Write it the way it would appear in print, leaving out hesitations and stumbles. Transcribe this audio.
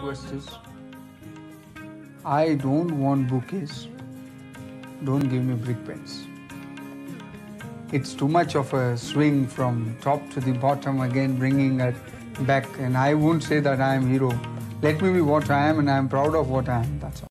verses. I don't want bouquets. Don't give me brick pens. It's too much of a swing from top to the bottom, again bringing it back. And I won't say that I am hero. Let me be what I am, and I am proud of what I am. That's all.